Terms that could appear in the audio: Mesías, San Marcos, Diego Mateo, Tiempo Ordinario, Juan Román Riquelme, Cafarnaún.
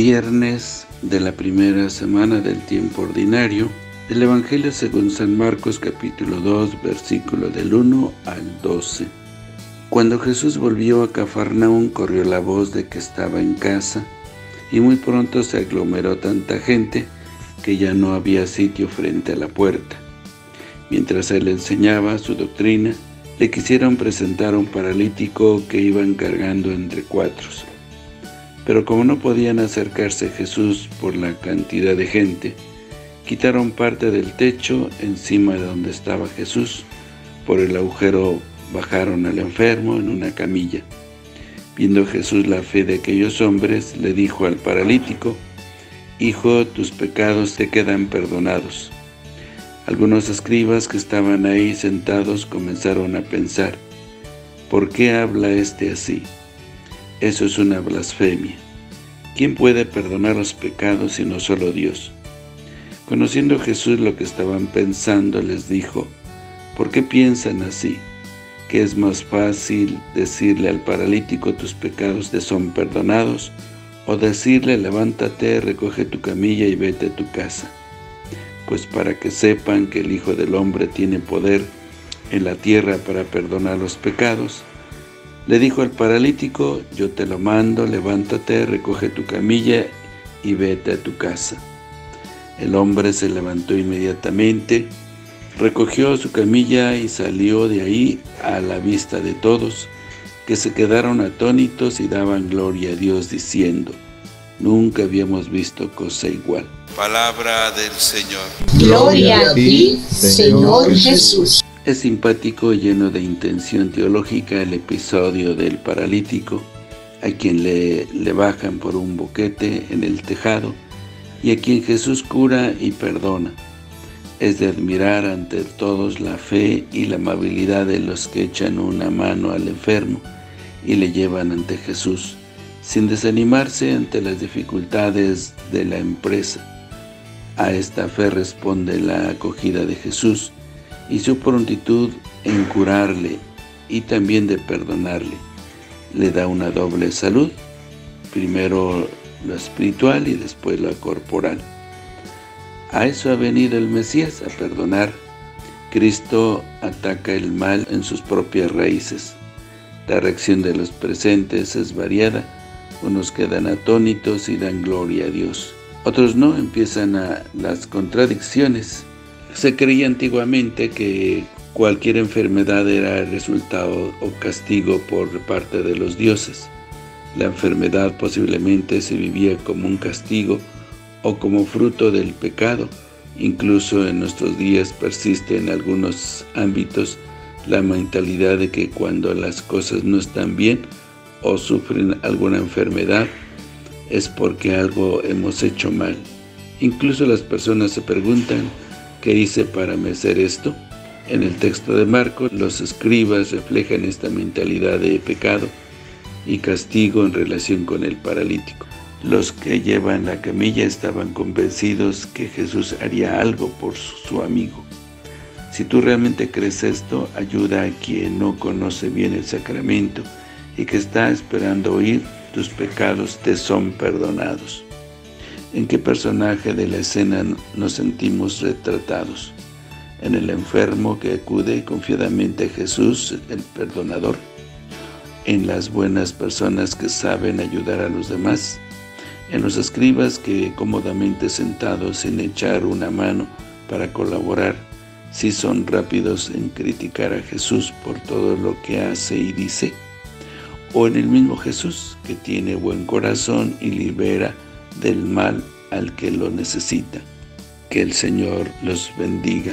Viernes de la primera semana del tiempo ordinario, del Evangelio según San Marcos capítulo 2, versículo del 1 al 12. Cuando Jesús volvió a Cafarnaún, corrió la voz de que estaba en casa, y muy pronto se aglomeró tanta gente que ya no había sitio frente a la puerta. Mientras él enseñaba su doctrina, le quisieron presentar a un paralítico que iban cargando entre cuatro. Pero como no podían acercarse a Jesús por la cantidad de gente, quitaron parte del techo encima de donde estaba Jesús. Por el agujero bajaron al enfermo en una camilla. Viendo Jesús la fe de aquellos hombres, le dijo al paralítico: «Hijo, tus pecados te quedan perdonados». Algunos escribas que estaban ahí sentados comenzaron a pensar: «¿Por qué habla este así? Eso es una blasfemia. ¿Quién puede perdonar los pecados sino solo Dios?». Conociendo Jesús lo que estaban pensando, les dijo: «¿Por qué piensan así? ¿Qué es más fácil decirle al paralítico: tus pecados te son perdonados, o decirle: levántate, recoge tu camilla y vete a tu casa? Pues para que sepan que el Hijo del Hombre tiene poder en la tierra para perdonar los pecados». Le dijo al paralítico: «Yo te lo mando, levántate, recoge tu camilla y vete a tu casa». El hombre se levantó inmediatamente, recogió su camilla y salió de ahí a la vista de todos, que se quedaron atónitos y daban gloria a Dios diciendo: «Nunca habíamos visto cosa igual». Palabra del Señor. Gloria a ti, Señor Jesús. Es simpático, lleno de intención teológica, el episodio del paralítico, a quien le bajan por un boquete en el tejado, y a quien Jesús cura y perdona. Es de admirar ante todos la fe y la amabilidad de los que echan una mano al enfermo y le llevan ante Jesús, sin desanimarse ante las dificultades de la empresa. A esta fe responde la acogida de Jesús y su prontitud en curarle y también de perdonarle. Le da una doble salud, primero lo espiritual y después lo corporal. A eso ha venido el Mesías, a perdonar. Cristo ataca el mal en sus propias raíces. La reacción de los presentes es variada. Unos quedan atónitos y dan gloria a Dios. Otros no, empiezan las contradicciones. Se creía antiguamente que cualquier enfermedad era el resultado o castigo por parte de los dioses. La enfermedad posiblemente se vivía como un castigo o como fruto del pecado. Incluso en nuestros días persiste en algunos ámbitos la mentalidad de que cuando las cosas no están bien o sufren alguna enfermedad es porque algo hemos hecho mal. Incluso las personas se preguntan: ¿qué hice para merecer esto? En el texto de Marcos, los escribas reflejan esta mentalidad de pecado y castigo en relación con el paralítico. Los que llevan la camilla estaban convencidos que Jesús haría algo por su amigo. Si tú realmente crees esto, ayuda a quien no conoce bien el sacramento y que está esperando oír: tus pecados te son perdonados. ¿En qué personaje de la escena nos sentimos retratados? ¿En el enfermo que acude confiadamente a Jesús, el perdonador? ¿En las buenas personas que saben ayudar a los demás? ¿En los escribas que cómodamente sentados sin echar una mano para colaborar, sí son rápidos en criticar a Jesús por todo lo que hace y dice? ¿O en el mismo Jesús que tiene buen corazón y libera del mal al que lo necesita? Que el Señor los bendiga.